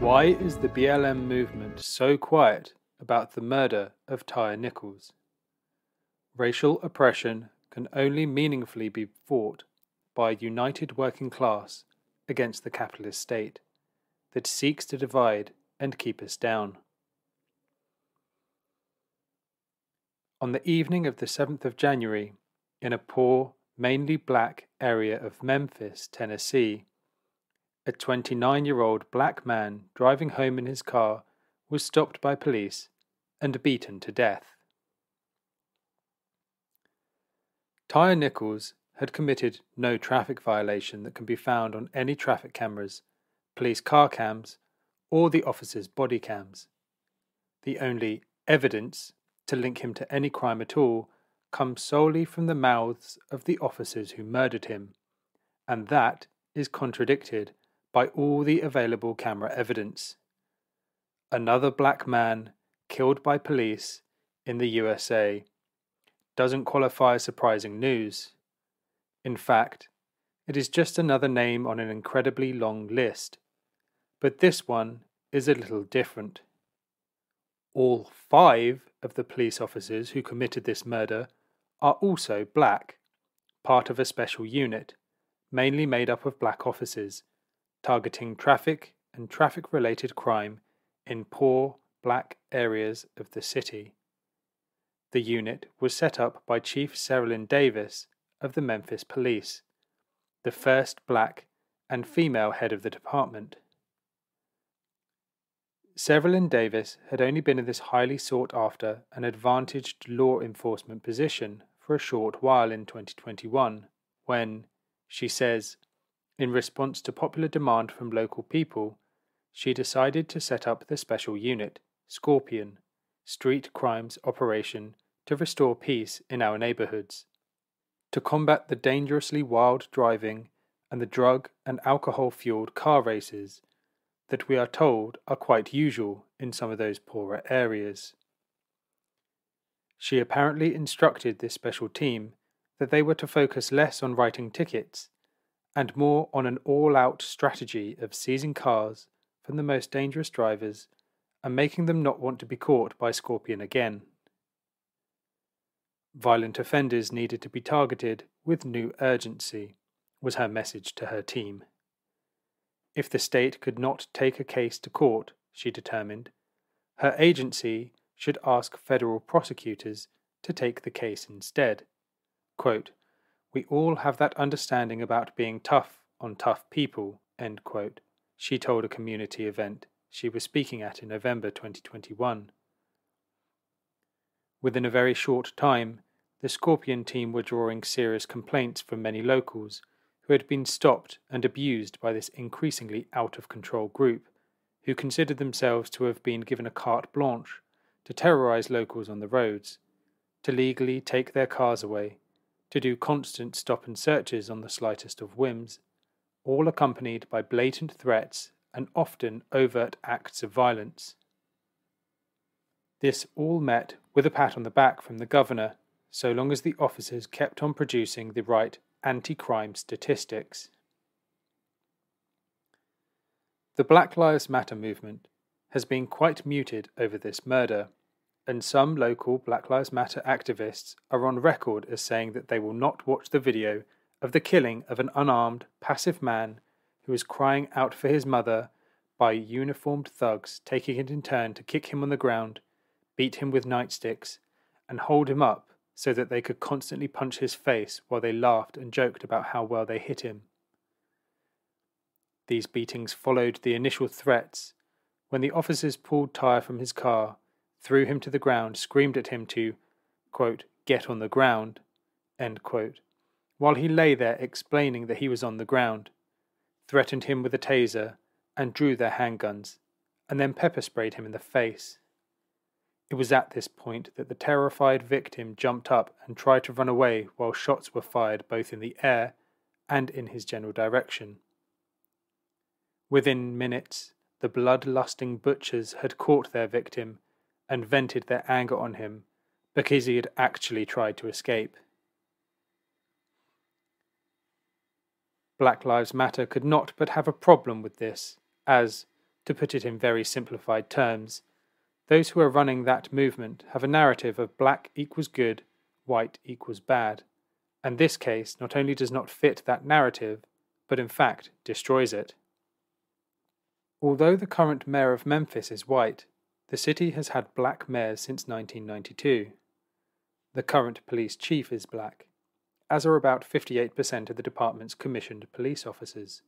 Why is the BLM movement so quiet about the murder of Tyre Nichols? Racial oppression can only meaningfully be fought by a united working class against the capitalist state that seeks to divide and keep us down. On the evening of the 7th of January, in a poor, mainly black area of Memphis, Tennessee, a 29-year-old black man driving home in his car was stopped by police and beaten to death. Tyre Nichols had committed no traffic violation that can be found on any traffic cameras, police car cams, or the officers' body cams. The only evidence to link him to any crime at all comes solely from the mouths of the officers who murdered him, and that is contradicted by all the available camera evidence. Another black man killed by police in the USA doesn't qualify as surprising news. In fact, it is just another name on an incredibly long list, but this one is a little different. All 5 of the police officers who committed this murder are also black, part of a special unit, mainly made up of black officers, targeting traffic and traffic-related crime in poor black areas of the city. The unit was set up by Chief Carolyn Davis of the Memphis Police, the first black and female head of the department. Carolyn Davis had only been in this highly sought-after and advantaged law enforcement position for a short while in 2021, when, she says, in response to popular demand from local people, she decided to set up the special unit, Scorpion, Street Crimes Operation, to restore peace in our neighbourhoods, to combat the dangerously wild driving and the drug and alcohol-fuelled car races that we are told are quite usual in some of those poorer areas. She apparently instructed this special team that they were to focus less on writing tickets and more on an all-out strategy of seizing cars from the most dangerous drivers and making them not want to be caught by Scorpion again. Violent offenders needed to be targeted with new urgency, was her message to her team. If the state could not take a case to court, she determined, her agency should ask federal prosecutors to take the case instead. Quote, "We all have that understanding about being tough on tough people," end quote, she told a community event she was speaking at in November 2021. Within a very short time, the Scorpion team were drawing serious complaints from many locals who had been stopped and abused by this increasingly out-of-control group, who considered themselves to have been given a carte blanche to terrorise locals on the roads, to legally take their cars away, to do constant stop and searches on the slightest of whims, all accompanied by blatant threats and often overt acts of violence. This all met with a pat on the back from the governor, so long as the officers kept on producing the right anti-crime statistics. The Black Lives Matter movement has been quite muted over this murder, and some local Black Lives Matter activists are on record as saying that they will not watch the video of the killing of an unarmed, passive man who is crying out for his mother by uniformed thugs taking it in turn to kick him on the ground, beat him with nightsticks, and hold him up so that they could constantly punch his face while they laughed and joked about how well they hit him. These beatings followed the initial threats when the officers pulled Tyre from his car, threw him to the ground, screamed at him to, quote, "get on the ground," end quote, while he lay there explaining that he was on the ground, threatened him with a taser and drew their handguns, and then pepper sprayed him in the face. It was at this point that the terrified victim jumped up and tried to run away while shots were fired both in the air and in his general direction. Within minutes, the blood-lusting butchers had caught their victim and vented their anger on him because he had actually tried to escape. Black Lives Matter could not but have a problem with this, as, to put it in very simplified terms, those who are running that movement have a narrative of black equals good, white equals bad, and this case not only does not fit that narrative, but in fact destroys it. Although the current mayor of Memphis is white, the city has had black mayors since 1992. The current police chief is black, as are about 58% of the department's commissioned police officers.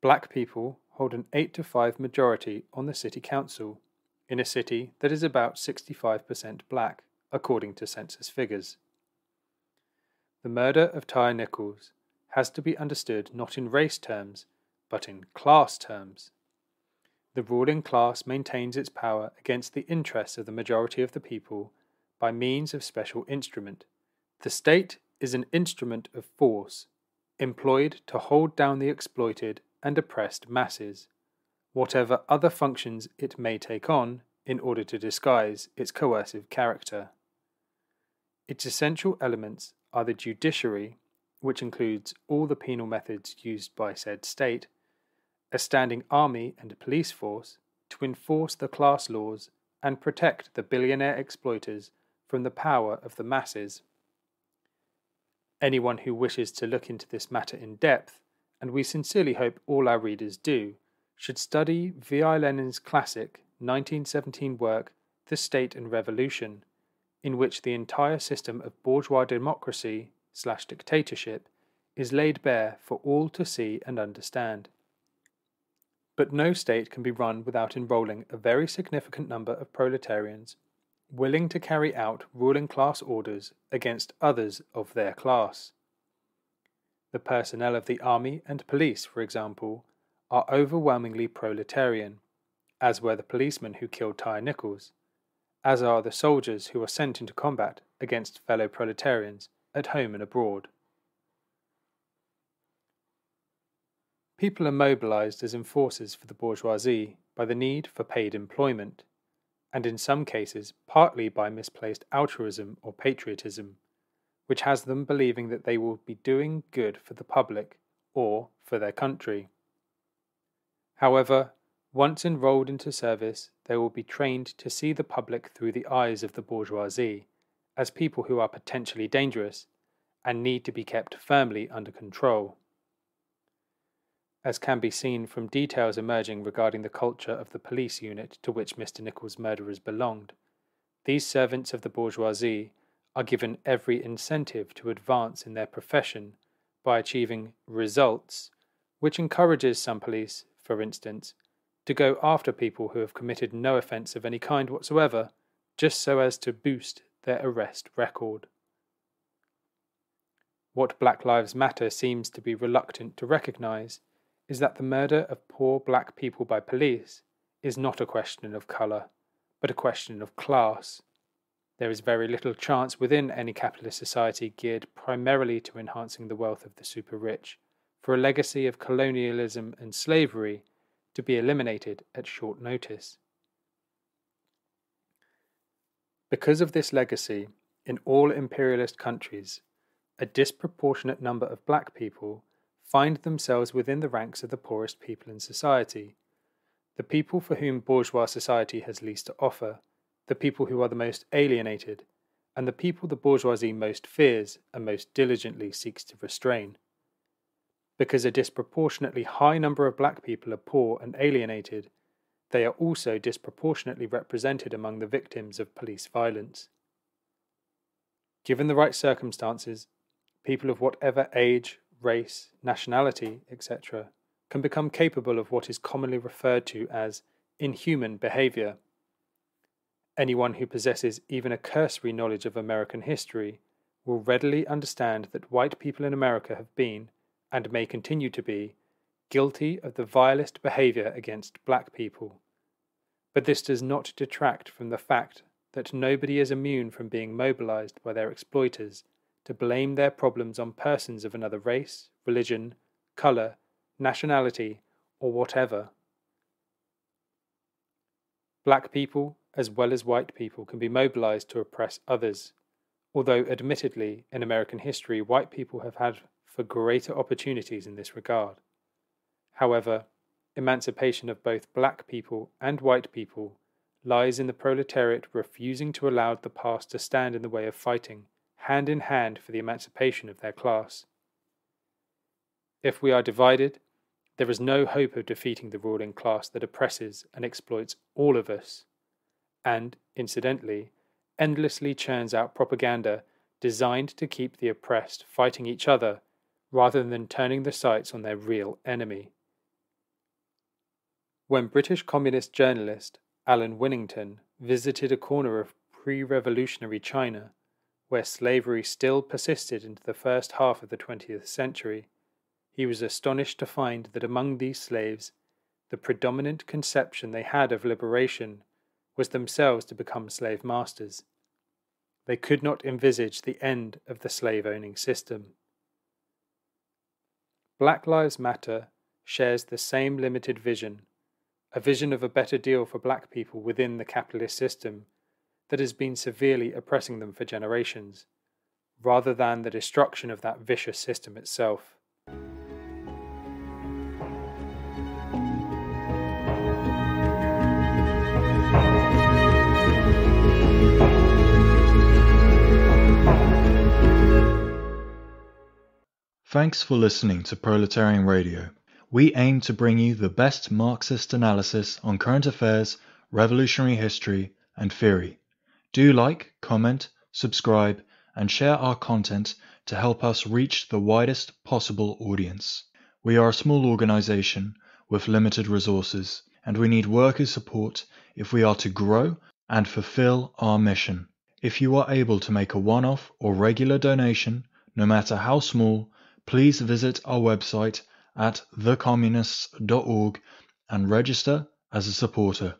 Black people hold an 8-to-5 majority on the city council, in a city that is about 65% black, according to census figures. The murder of Tyre Nichols has to be understood not in race terms, but in class terms. The ruling class maintains its power against the interests of the majority of the people by means of special instrument. The state is an instrument of force, employed to hold down the exploited and oppressed masses, whatever other functions it may take on in order to disguise its coercive character. Its essential elements are the judiciary, which includes all the penal methods used by said state, a standing army and police force to enforce the class laws and protect the billionaire exploiters from the power of the masses. Anyone who wishes to look into this matter in depth, and we sincerely hope all our readers do, should study V.I. Lenin's classic 1917 work, The State and Revolution, in which the entire system of bourgeois democracy/dictatorship is laid bare for all to see and understand. But no state can be run without enrolling a very significant number of proletarians willing to carry out ruling class orders against others of their class. The personnel of the army and police, for example, are overwhelmingly proletarian, as were the policemen who killed Tyre Nichols, as are the soldiers who are sent into combat against fellow proletarians at home and abroad. People are mobilized as enforcers for the bourgeoisie by the need for paid employment, and in some cases partly by misplaced altruism or patriotism, which has them believing that they will be doing good for the public or for their country. However, once enrolled into service, they will be trained to see the public through the eyes of the bourgeoisie, as people who are potentially dangerous and need to be kept firmly under control. As can be seen from details emerging regarding the culture of the police unit to which Mr. Nichols' murderers belonged, these servants of the bourgeoisie are given every incentive to advance in their profession by achieving results, which encourages some police, for instance, to go after people who have committed no offence of any kind whatsoever, just so as to boost their arrest record. What Black Lives Matter seems to be reluctant to recognise is that the murder of poor black people by police is not a question of colour, but a question of class. There is very little chance within any capitalist society geared primarily to enhancing the wealth of the super-rich for a legacy of colonialism and slavery to be eliminated at short notice. Because of this legacy, in all imperialist countries, a disproportionate number of black people find themselves within the ranks of the poorest people in society, the people for whom bourgeois society has least to offer, the people who are the most alienated, and the people the bourgeoisie most fears and most diligently seeks to restrain. Because a disproportionately high number of black people are poor and alienated, they are also disproportionately represented among the victims of police violence. Given the right circumstances, people of whatever age, race, nationality, etc., can become capable of what is commonly referred to as inhuman behavior. Anyone who possesses even a cursory knowledge of American history will readily understand that white people in America have been, and may continue to be, guilty of the vilest behaviour against black people, But this does not detract from the fact that nobody is immune from being mobilized by their exploiters to blame their problems on persons of another race, religion, color, nationality, or whatever. Black people, as well as white people, can be mobilized to oppress others, although admittedly, in American history, white people have had for greater opportunities in this regard. However, emancipation of both black people and white people lies in the proletariat refusing to allow the past to stand in the way of fighting, hand in hand, for the emancipation of their class. If we are divided, there is no hope of defeating the ruling class that oppresses and exploits all of us, and, incidentally, endlessly churns out propaganda designed to keep the oppressed fighting each other rather than turning the sights on their real enemy. When British communist journalist Alan Winnington visited a corner of pre-revolutionary China, where slavery still persisted into the first half of the 20th century, he was astonished to find that among these slaves, the predominant conception they had of liberation was themselves to become slave masters. They could not envisage the end of the slave-owning system. Black Lives Matter shares the same limited vision, a vision of a better deal for black people within the capitalist system that has been severely oppressing them for generations, rather than the destruction of that vicious system itself. Thanks for listening to Proletarian Radio. We aim to bring you the best Marxist analysis on current affairs, revolutionary history, and theory. Do like, comment, subscribe, and share our content to help us reach the widest possible audience. We are a small organization with limited resources, and we need workers' support if we are to grow and fulfill our mission. If you are able to make a one-off or regular donation, no matter how small, please visit our website at thecommunists.org and register as a supporter.